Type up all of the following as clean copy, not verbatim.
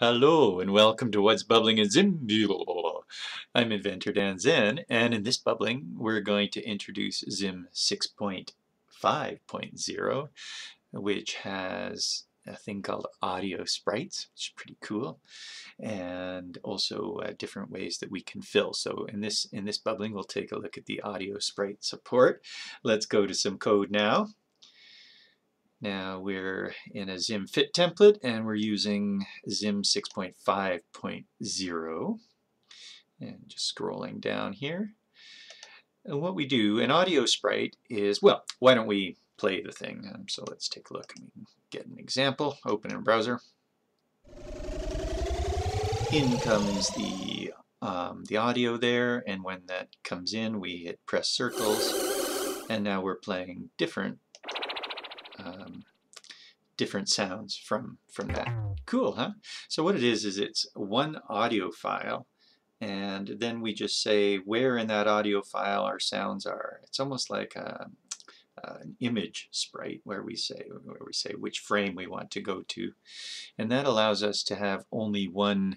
Hello and welcome to What's Bubbling in Zimduo. I'm inventor Dan Zen, and in this bubbling we're going to introduce Zim 6.5.0, which has a thing called AudioSprites, which is pretty cool, and also different ways that we can fill. So in this bubbling we'll take a look at the AudioSprite support. Let's go to some code now. Now we're in a ZimFit template and we're using Zim 6.5.0, and just scrolling down here. And what we do, an audio sprite is, well, why don't we play the thing? So let's take a look. We can get an example, open in browser. In comes the audio there, and when that comes in we hit press circles, and now we're playing different sounds from that. Cool, huh? So what it is it's one audio file, and then we just say where in that audio file our sounds are. It's almost like an image sprite where we say which frame we want to go to, and that allows us to have only one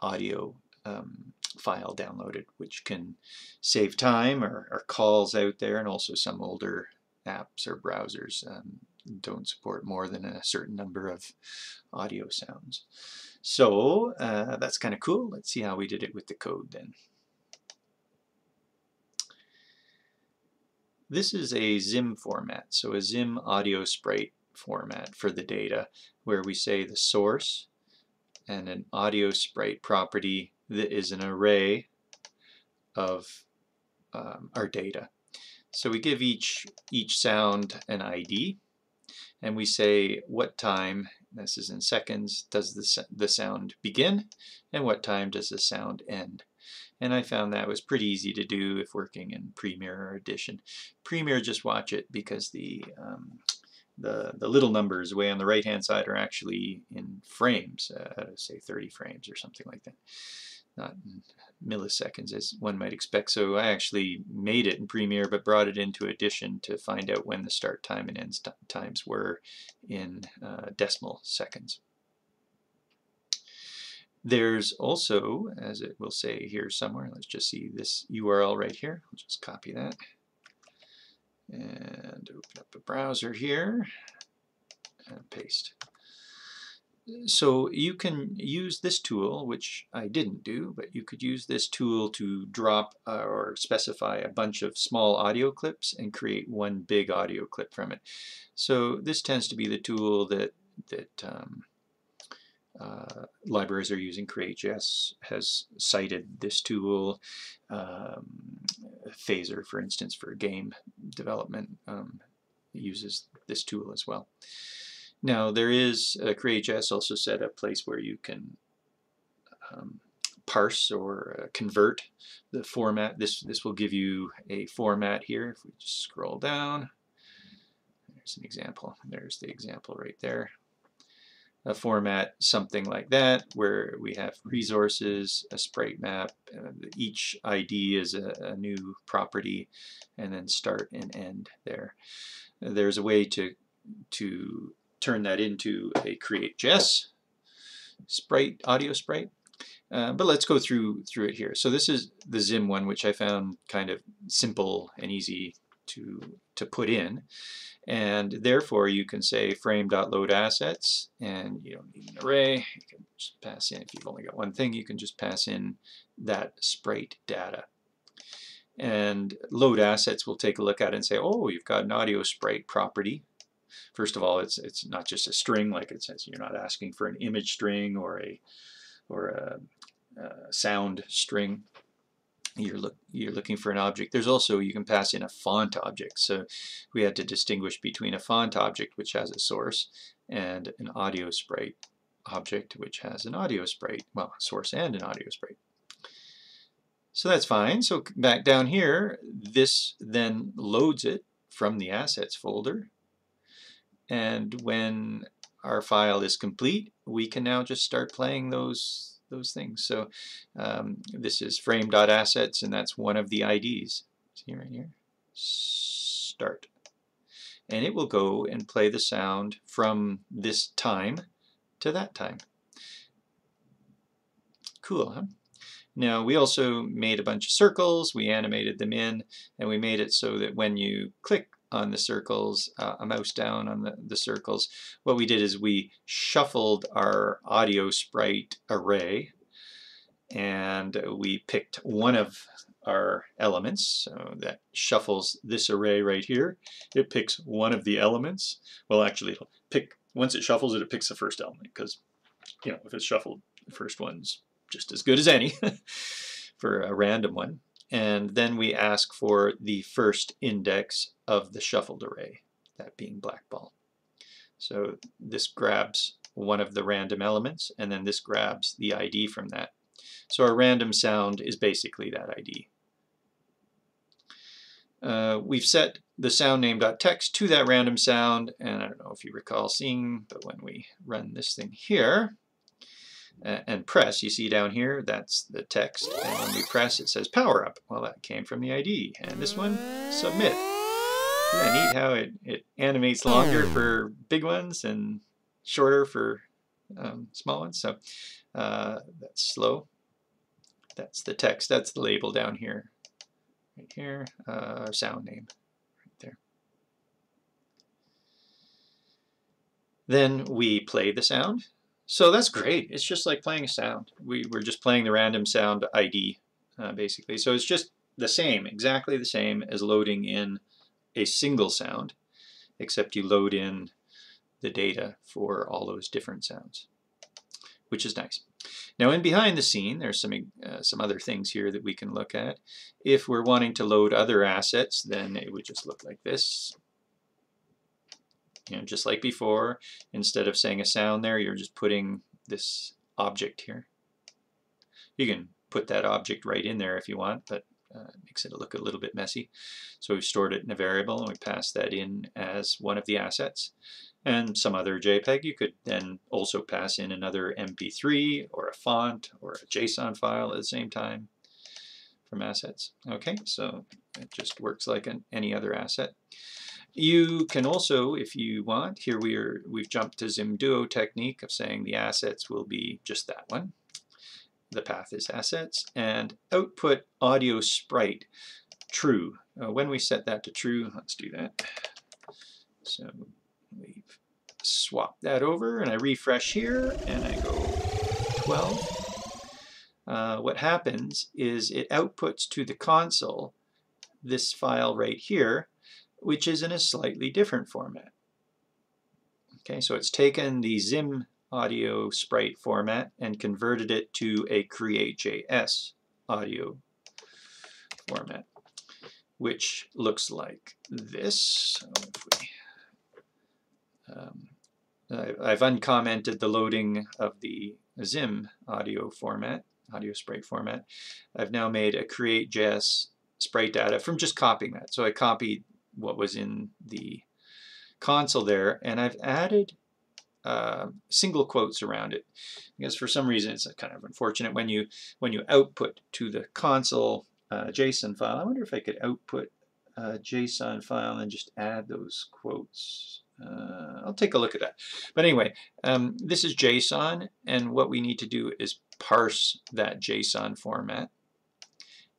audio file downloaded, which can save time or calls out there, and also some older apps or browsers don't support more than a certain number of audio sounds. So that's kind of cool. Let's see how we did it with the code then. This is a ZIM format, so a ZIM audio sprite format for the data, where we say the source and an audio sprite property that is an array of our data. So we give each sound an ID, and we say what time, this is in seconds, does the sound begin, and what time does the sound end. And I found that was pretty easy to do if working in Premiere or Audition. Premiere, just watch it, because the little numbers way on the right hand side are actually in frames, say 30 frames or something like that. Not in milliseconds as one might expect. So I actually made it in Premiere but brought it into Audition to find out when the start time and end times were in decimal seconds. There's also, as it will say here somewhere, let's just see this URL right here. I'll just copy that and open up a browser here and paste. So you can use this tool, which I didn't do, but you could use this tool to drop or specify a bunch of small audio clips and create one big audio clip from it. So this tends to be the tool that libraries are using. CreateJS has cited this tool. Phaser, for instance, for game development, uses this tool as well. Now there is, CreateJS also set a place where you can parse or convert the format. This will give you a format here. If we just scroll down, there's an example. There's the example right there. A format, something like that, where we have resources, a sprite map, each ID is a new property, and then start and end there. There's a way to turn that into a CreateJS sprite, audio sprite. But let's go through it here. So this is the Zim one, which I found kind of simple and easy to put in, and therefore you can say frame.load assets, and you don't need an array. You can just pass in, if you've only got one thing, you can just pass in that sprite data. And load assets will take a look at it and say, oh, you've got an audio sprite property. First of all, it's not just a string, like it says. You're not asking for an image string or a sound string. You're looking for an object. There's also, you can pass in a font object. So we had to distinguish between a font object, which has a source, and an audio sprite object, which has an audio sprite, well, a source and an audio sprite. So that's fine. So back down here, this then loads it from the assets folder. And when our file is complete, we can now just start playing those things. So this is frame.assets, and that's one of the IDs. See right here? Start. And it will go and play the sound from this time to that time. Cool, huh? Now, we also made a bunch of circles, we animated them in, and we made it so that when you click on the circles, a mouse down on the circles, what we did is we shuffled our audio sprite array, and we picked one of our elements. So that shuffles this array right here. It picks one of the elements. Well, actually, it'll pick, once it shuffles it, it picks the first element, because, you know, if it's shuffled, the first one's just as good as any for a random one. And then we ask for the first index of the shuffled array, that being blackball. So this grabs one of the random elements, and then this grabs the ID from that. So our random sound is basically that ID. We've set the sound name.text to that random sound, and I don't know if you recall seeing, but when we run this thing here, and press, you see down here, that's the text, and when we press it says power up. Well, that came from the ID, and this one, submit. Isn't that neat how it animates longer for big ones and shorter for small ones? So that's slow. That's the text, that's the label down here, right here, our sound name, right there. Then we play the sound. So that's great. It's just like playing a sound. We're just playing the random sound ID, basically. So it's just the same, exactly the same as loading in a single sound, except you load in the data for all those different sounds, which is nice. Now, in behind the scene, there's some other things here that we can look at. If we're wanting to load other assets, then it would just look like this. You know, just like before, instead of saying a sound there, you're just putting this object here. You can put that object right in there if you want, but it makes it look a little bit messy. So we've stored it in a variable, and we pass that in as one of the assets. And some other JPEG, you could then also pass in another MP3 or a font or a JSON file at the same time from assets. Okay, so it just works like any other asset. You can also, if you want, here we've jumped to Zimduo technique of saying the assets will be just that one. The path is assets, and output audio sprite true. When we set that to true, let's do that. So we've swapped that over, and I refresh here, and I go 12. What happens is it outputs to the console this file right here, which is in a slightly different format. Okay, so it's taken the Zim audio sprite format and converted it to a CreateJS audio format, which looks like this. So if we, I've uncommented the loading of the Zim audio format, audio sprite format. I've now made a CreateJS sprite data from just copying that. So I copied what was in the console there, and I've added single quotes around it, because for some reason it's kind of unfortunate when you output to the console JSON file. I wonder if I could output a JSON file and just add those quotes. I'll take a look at that. But anyway, this is JSON, and what we need to do is parse that JSON format.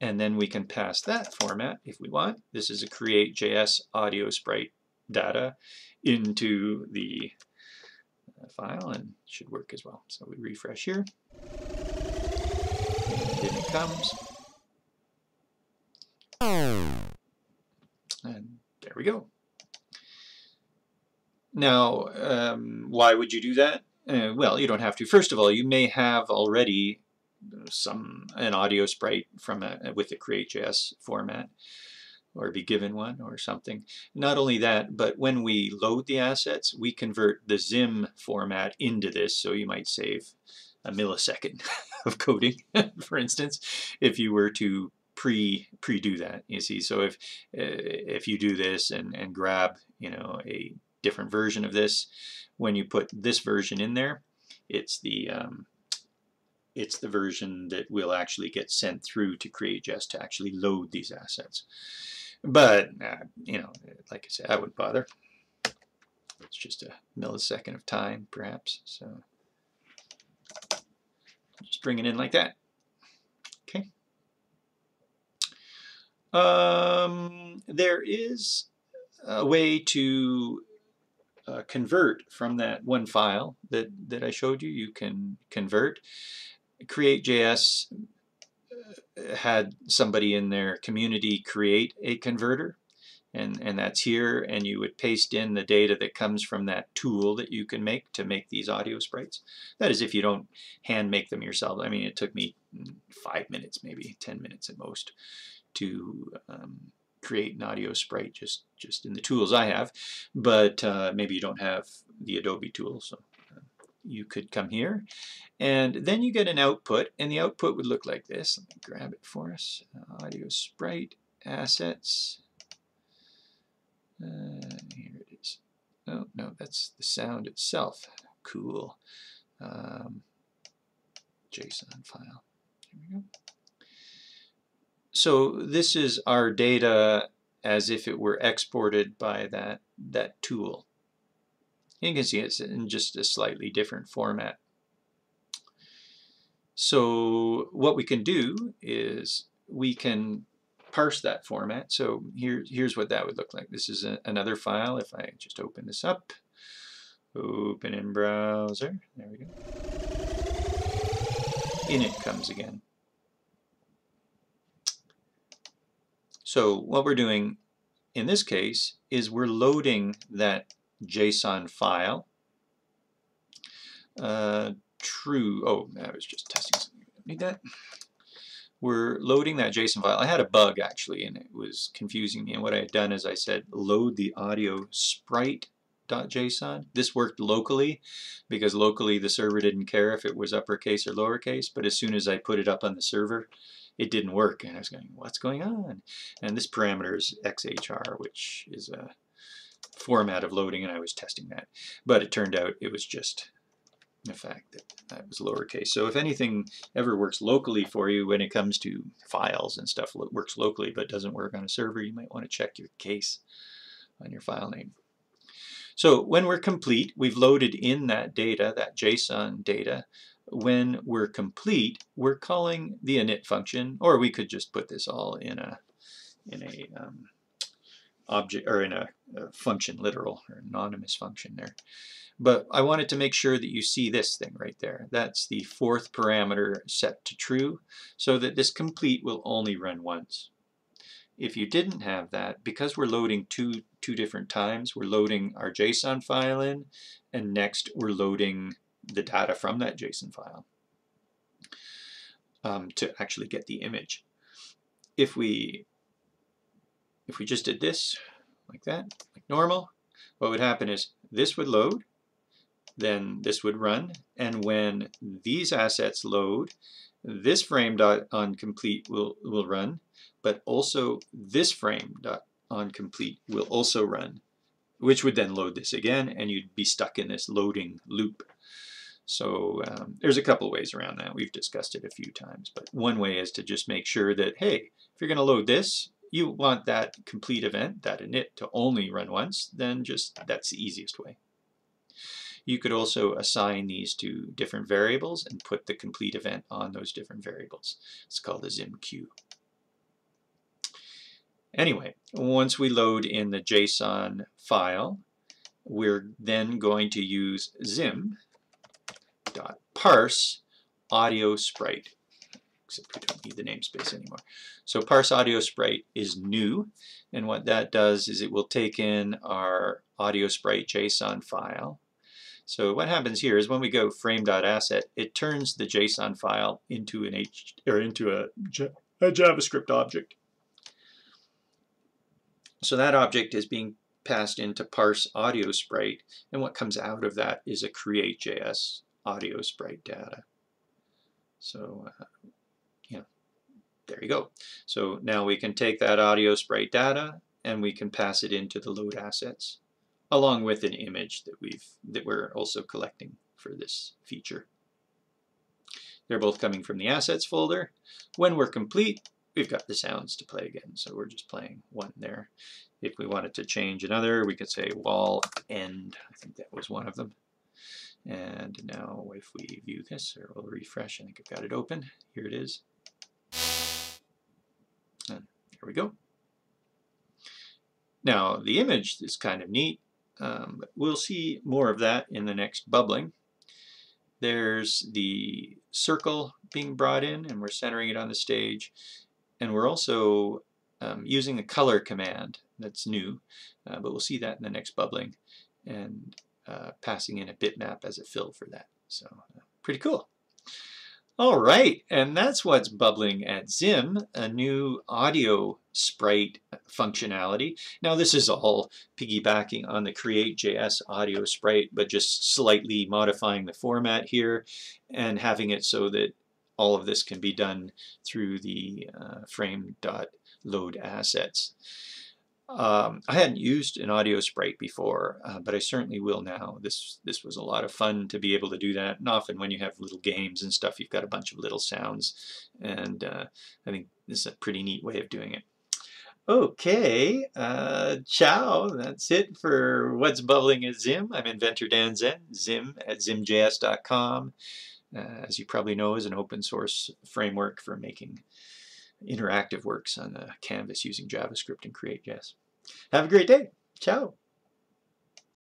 And then we can pass that format if we want. This is a CreateJS audio sprite data into the file, and should work as well. So we refresh here. And in it comes. And there we go. Now, why would you do that? Well, you don't have to. First of all, you may have already an audio sprite from with the CreateJS format, or be given one or something. Not only that, but when we load the assets, we convert the Zim format into this, so you might save a millisecond of coding, for instance, if you were to pre-do that, you see. So if you do this and grab, you know, a different version of this, when you put this version in there, it's the version that will actually get sent through to CreateJS to actually load these assets. But, you know, like I said, I wouldn't bother. It's just a millisecond of time, perhaps. So Just bring it in like that. Okay. There is a way to convert from that one file that I showed you. You can convert. CreateJS had somebody in their community create a converter, and that's here, and you would paste in the data that comes from that tool that you can make to make these audio sprites. That is if you don't hand make them yourself. I mean, it took me 5 minutes, maybe 10 minutes at most, to create an audio sprite just in the tools I have. But maybe you don't have the Adobe tool, so you could come here, and then you get an output, and the output would look like this. Let me grab it for us. Audio sprite assets. Here it is. Oh no, that's the sound itself. Cool. JSON file. There we go. So this is our data as if it were exported by that tool. You can see it's in just a slightly different format. So what we can do is we can parse that format. So here's what that would look like. This is another file. If I just open this up, open in browser, there we go. In it comes again. So what we're doing in this case is we're loading that JSON file. True. Oh, I was just testing something. I don't need that. We're loading that JSON file. I had a bug actually, and it was confusing me. And what I had done is I said load the audio sprite.json. This worked locally because locally the server didn't care if it was uppercase or lowercase. But as soon as I put it up on the server, it didn't work, and I was going, "What's going on?" And this parameter is XHR, which is a format of loading, and I was testing that, but it turned out it was just the fact that that was lowercase. So if anything ever works locally for you when it comes to files and stuff, it works locally but doesn't work on a server, you might want to check your case on your file name. So when we're complete, we've loaded in that data, that JSON data. When we're complete, we're calling the init function, or we could just put this all in a object, or in a function, literal or anonymous function there. But I wanted to make sure that you see this thing right there. That's the fourth parameter set to true, so that this complete will only run once. If you didn't have that, because we're loading two different times, we're loading our JSON file in, and next we're loading the data from that JSON file to actually get the image. If we just did this, like that, like normal, what would happen is this would load, then this would run, and when these assets load, this frame.onComplete will run, but also this frame.onComplete will also run, which would then load this again, and you'd be stuck in this loading loop. So there's a couple ways around that. We've discussed it a few times, but one way is to just make sure that, hey, if you're going to load this, you want that complete event, that init, to only run once, then just that's the easiest way. You could also assign these to different variables and put the complete event on those different variables. It's called a ZIM queue. Anyway, once we load in the JSON file, we're then going to use zim.parse audio sprite. Except we don't need the namespace anymore. So parse audio sprite is new, and what that does is it will take in our audio sprite JSON file. So what happens here is when we go frame.asset, it turns the JSON file into a JavaScript object. So that object is being passed into parse audio sprite, and what comes out of that is a CreateJS audio sprite data. So there you go. So now we can take that audio sprite data and we can pass it into the load assets, along with an image that we're also collecting for this feature. They're both coming from the assets folder. When we're complete, we've got the sounds to play again. So we're just playing one there. If we wanted to change another, we could say wall end. I think that was one of them. And now if we view this, or we'll refresh, I think I've got it open. Here it is. And here we go. Now the image is kind of neat. But we'll see more of that in the next bubbling. There's the circle being brought in, and we're centering it on the stage. And we're also using a color command that's new, but we'll see that in the next bubbling, and passing in a bitmap as a fill for that. So pretty cool. All right, and that's what's bubbling at Zim, a new audio sprite functionality. Now this is all piggybacking on the CreateJS audio sprite, but just slightly modifying the format here and having it so that all of this can be done through the frame.loadAssets. I hadn't used an audio sprite before, but I certainly will now. This was a lot of fun to be able to do that, and often when you have little games and stuff, you've got a bunch of little sounds, and I think this is a pretty neat way of doing it. Okay, ciao. That's it for What's Bubbling at Zim. I'm inventor Dan Zen, zim@zimjs.com. As you probably know, is an open source framework for making interactive works on the canvas using JavaScript and CreateJS. Have a great day. Ciao.